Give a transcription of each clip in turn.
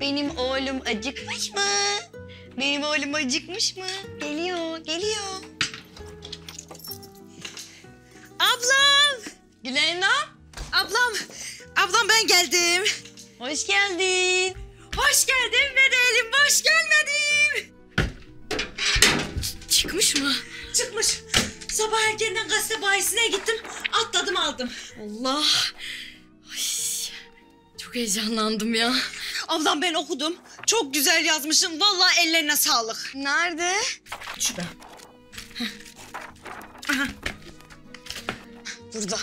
Benim oğlum acıkmış mı? Benim oğlum acıkmış mı? Geliyor. Ablam! Gülendam! Ablam ben geldim. Hoş geldin. Hoş geldim ve de elim boş gelmedim. Çıkmış mı? Çıkmış. Sabah erkenden gazete bahisine gittim. Atladım aldım. Allah! Ay, çok heyecanlandım ya. Ablam ben okudum. Çok güzel yazmışım. Vallahi ellerine sağlık. Nerede? Şurada. Aha. Burada.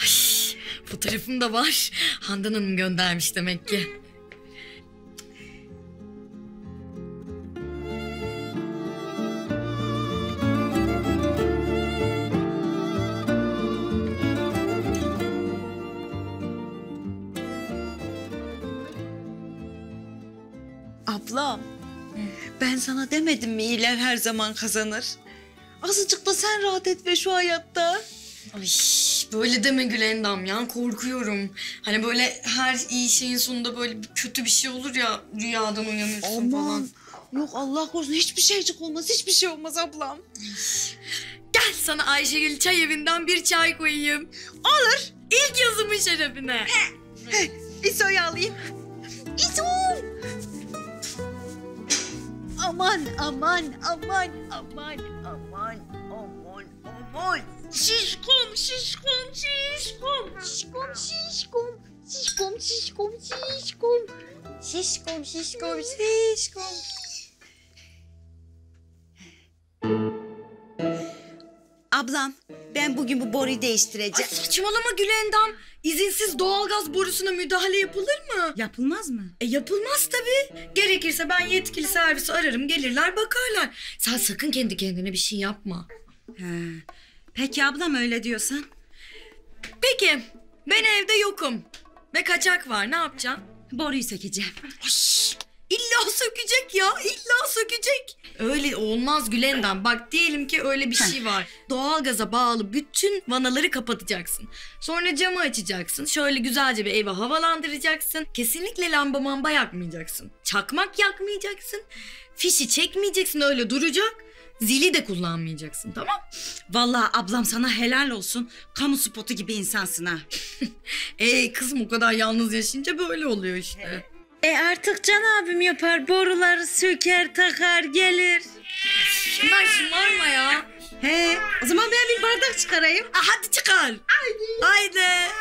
Ay, fotoğrafım da var. Handan Hanım göndermiş demek ki. Ablam, ben sana demedim mi iyiler her zaman kazanır? Azıcık da sen rahat et ve şu hayatta. Ay, böyle deme Gülendam ya, korkuyorum. Hani böyle her iyi şeyin sonunda böyle kötü bir şey olur ya, rüyadan uyanırsın aman falan. Yok Allah korusun, hiçbir şey olmaz ablam. Gel sana Ayşegül çay evinden bir çay koyayım. Olur. İlk yazımın şerefine. İso'yu alayım. İso! Aman. Şişkom. Ablam, ben bugün bu boruyu değiştireceğim. Ay, saçmalama Gülendam. İzinsiz doğalgaz borusuna müdahale yapılır mı? Yapılmaz mı? Yapılmaz tabii. Gerekirse ben yetkili servisi ararım, gelirler bakarlar. Sen sakın kendi kendine bir şey yapma. Peki ablam öyle diyorsan. Peki, ben evde yokum. Ve kaçak var, ne yapacağım? Boruyu sökeceğim. Oş. İlla sökecek ya, illa sökecek. Öyle olmaz Gülendam. Bak diyelim ki öyle bir şey var. Doğalgaza bağlı bütün vanaları kapatacaksın. Sonra camı açacaksın. Şöyle güzelce bir eve havalandıracaksın. Kesinlikle lamba mamba yakmayacaksın. Çakmak yakmayacaksın. Fişi çekmeyeceksin, öyle duracak. Zili de kullanmayacaksın, tamam? Vallahi ablam sana helal olsun. Kamu spotu gibi insansın ha. Kızım o kadar yalnız yaşayınca böyle oluyor işte. Artık Can abim yapar, boruları söker, takar, gelir. Şunlar şımarma ya. O zaman ben bir bardak çıkarayım. Hadi çıkar. Haydi.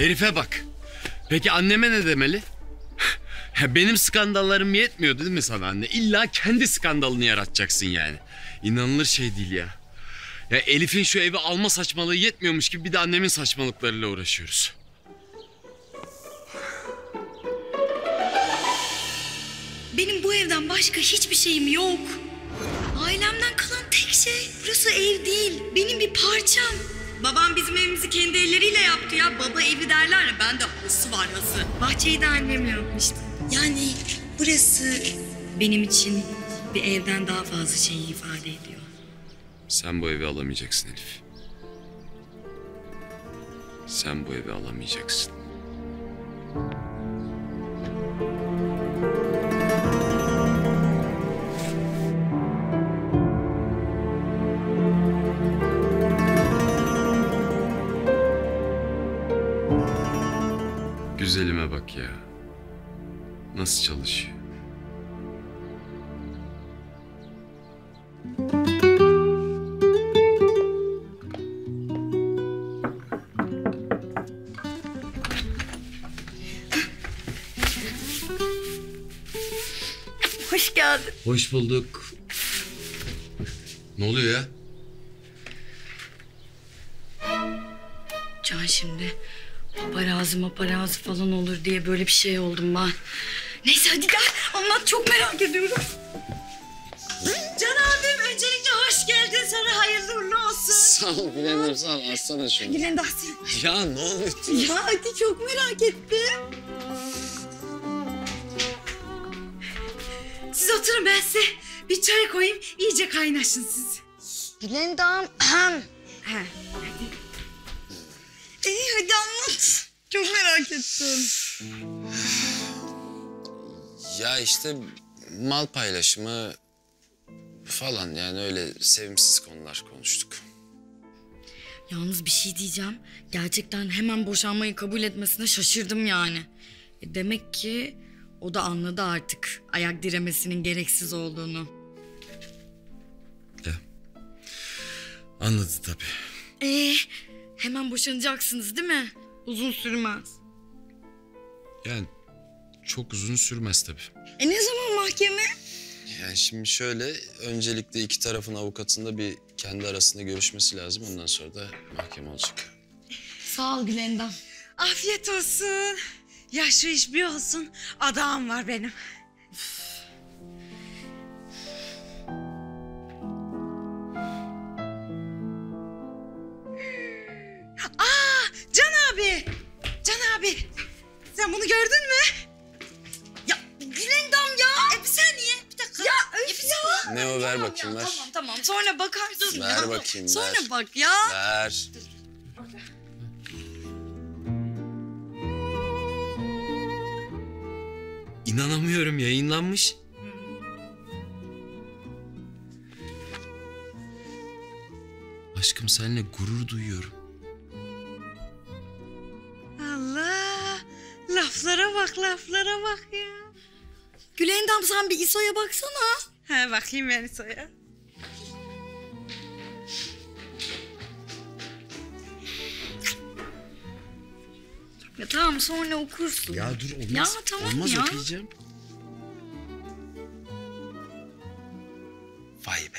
Herife bak. Peki anneme ne demeli? Benim skandallarım yetmiyor değil mi sana anne? İlla kendi skandalını yaratacaksın yani. İnanılır şey değil ya. Ya Elif'in şu evi alma saçmalığı yetmiyormuş gibi bir de annemin saçmalıklarıyla uğraşıyoruz. Benim bu evden başka hiçbir şeyim yok. Ailemden kalan tek şey. Burası ev değil. Benim bir parçam. Babam bizim evimizi kendi elleriyle yaptı ya. Baba evi derler ya, bende hası var hası. Bahçeyi de annem yapmıştı. Yani burası benim için bir evden daha fazla şeyi ifade ediyor. Sen bu evi alamayacaksın Elif. Sen bu evi alamayacaksın. Güzelime bak ya. Nasıl çalışıyor? Hoş geldin. Hoş bulduk. Ne oluyor ya? Can şimdi... Paparazzi falan olur diye böyle bir şey oldum ben. Neyse hadi gel anlat, çok merak ediyorum. Can abim öncelikle hoş geldin, sonra hayır. Sağ ol Gülendam, sağ ol. Açsana şunu. Gülendam sen. Ya ne oldu? Ya hadi çok merak ettim. Siz oturun ben size bir çay koyayım, iyice kaynaşın siz. Gülendam. Ha. İyi hadi anlat. Çok merak ettim. Ya işte mal paylaşımı falan, yani öyle sevimsiz konular konuştuk. Yalnız bir şey diyeceğim. Gerçekten hemen boşanmayı kabul etmesine şaşırdım yani. Demek ki o da anladı artık ayak diremesinin gereksiz olduğunu. Ya. Anladı tabii. Hemen boşanacaksınız değil mi? Uzun sürmez. Yani çok uzun sürmez tabii. Ne zaman mahkeme? Yani şimdi şöyle, öncelikle iki tarafın avukatında bir kendi arasında görüşmesi lazım. Ondan sonra da mahkeme olacak. Sağ ol Gülendam. Afiyet olsun. Ya şu iş bir olsun, adağım var benim. Aa, Can abi. Can abi. Sen bunu gördün mü? Ya Gülendam ya. Bir saniye. Ya öf ya. Ne o, ver bakayım, ver. Tamam sonra bakarsın. Ver bakayım, sonra bak ya. Ver. İnanamıyorum, yayınlanmış. Aşkım seninle gurur duyuyorum. Allah, laflara bak, laflara bak ya. Gülendam sen bir İso'ya baksana. He, bakayım ben İso'ya. Ya tamam sonra okursun. Ya dur olmaz. Ya tamam olmaz, ya. Olmaz okuyacağım. Vay be.